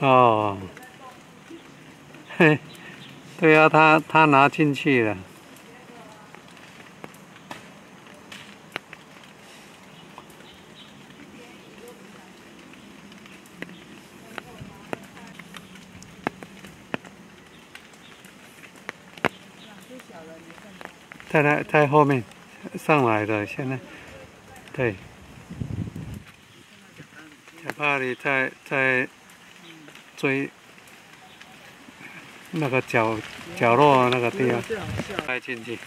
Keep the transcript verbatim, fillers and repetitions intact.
哦，嘿，对啊，他他拿进去了。在那在后面上来的，现在对。 那里在在追那个角角落那个地方，拍进去。